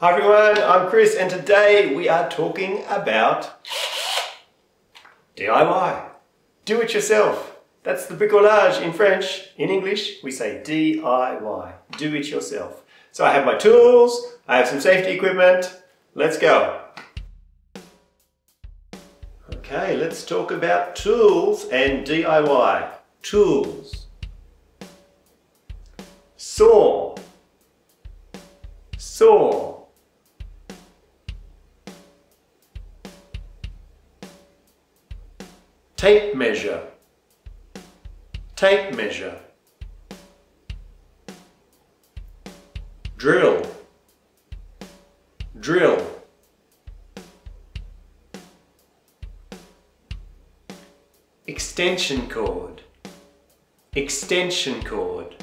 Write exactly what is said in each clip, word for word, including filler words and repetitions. Hi everyone, I'm Chris and today we are talking about D I Y. Do it yourself. That's the bricolage in French. In English we say D I Y, do it yourself. So I have my tools, I have some safety equipment, let's go. Okay, let's talk about tools and D I Y. Tools. Saw. Saw. Tape measure, tape measure, drill, drill, extension cord, extension cord,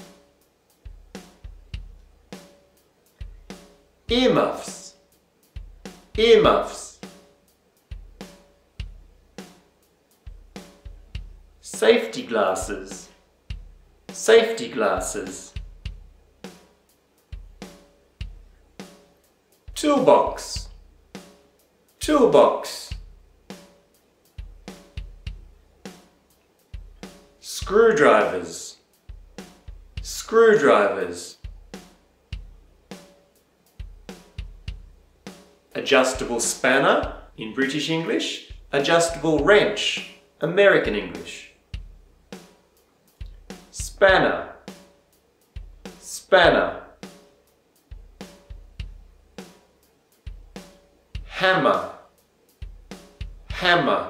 earmuffs, earmuffs. Safety glasses, safety glasses, toolbox, toolbox, screwdrivers, screwdrivers, adjustable spanner in British English, adjustable wrench, American English. Spanner, spanner, hammer, hammer,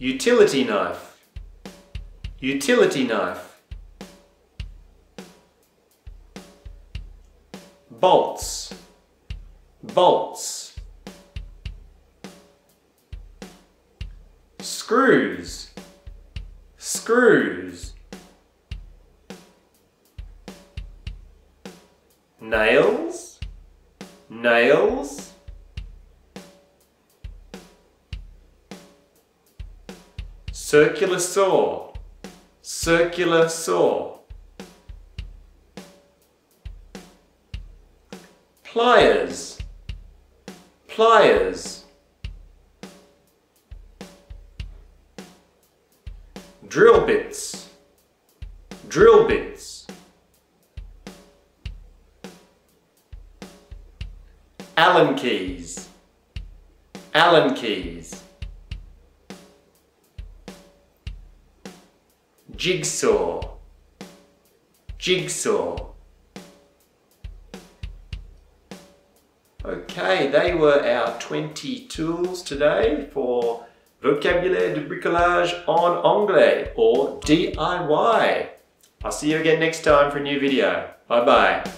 utility knife, utility knife, bolts, bolts. Screws, screws, nails, nails, circular saw, circular saw, pliers, pliers. Drill bits, drill bits, Allen keys, Allen keys, jigsaw, jigsaw. Okay, they were our twenty tools today for Vocabulaire de bricolage en anglais, or D I Y. I'll see you again next time for a new video. Bye bye.